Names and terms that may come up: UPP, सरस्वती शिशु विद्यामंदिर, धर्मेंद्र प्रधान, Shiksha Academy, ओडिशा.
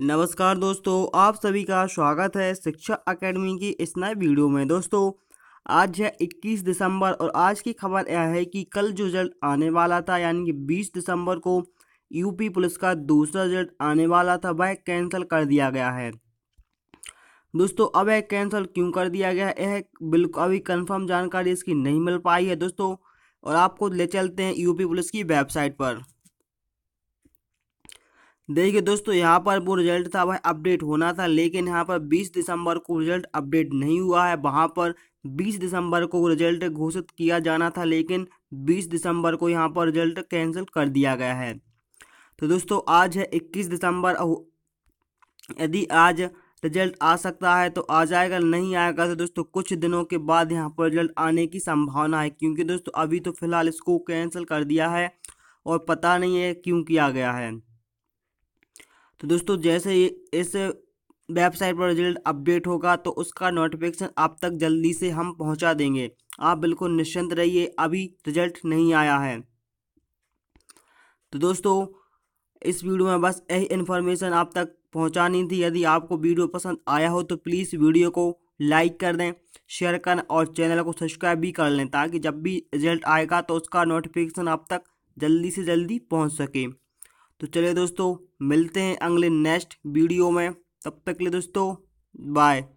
नमस्कार दोस्तों, आप सभी का स्वागत है शिक्षा अकेडमी की इस नए वीडियो में। दोस्तों आज है 21 दिसंबर और आज की खबर यह है कि कल जो रिजल्ट आने वाला था यानी कि 20 दिसंबर को यूपी पुलिस का दूसरा रिजल्ट आने वाला था वह कैंसिल कर दिया गया है। दोस्तों अब यह कैंसिल क्यों कर दिया गया है यह बिल्कुल अभी कन्फर्म जानकारी इसकी नहीं मिल पाई है दोस्तों, और आपको ले चलते हैं यूपी पुलिस की वेबसाइट पर। देखिए दोस्तों यहाँ पर वो रिजल्ट था वह अपडेट होना था, लेकिन यहाँ पर 20 दिसंबर को रिजल्ट अपडेट नहीं हुआ है। वहाँ पर 20 दिसंबर को रिजल्ट घोषित किया जाना था, लेकिन 20 दिसंबर को यहाँ पर रिजल्ट कैंसिल कर दिया गया है। तो दोस्तों आज है 21 दिसंबर, यदि आज रिजल्ट आ सकता है तो आ जाएगा, नहीं आएगा तो दोस्तों कुछ दिनों के बाद यहाँ पर रिजल्ट आने की संभावना है, क्योंकि दोस्तों अभी तो फिलहाल इसको कैंसिल कर दिया है और पता नहीं है क्यों किया गया है। तो दोस्तों जैसे ही इस वेबसाइट पर रिजल्ट अपडेट होगा तो उसका नोटिफिकेशन आप तक जल्दी से हम पहुंचा देंगे, आप बिल्कुल निश्चिंत रहिए। अभी रिजल्ट नहीं आया है। तो दोस्तों इस वीडियो में बस यही इन्फॉर्मेशन आप तक पहुंचानी थी। यदि आपको वीडियो पसंद आया हो तो प्लीज़ वीडियो को लाइक कर दें, शेयर करें और चैनल को सब्सक्राइब भी कर लें, ताकि जब भी रिजल्ट आएगा तो उसका नोटिफिकेशन आप तक जल्दी से जल्दी पहुँच सके। तो चलिए दोस्तों मिलते हैं अगले नेक्स्ट वीडियो में, तब तक के लिए दोस्तों बाय।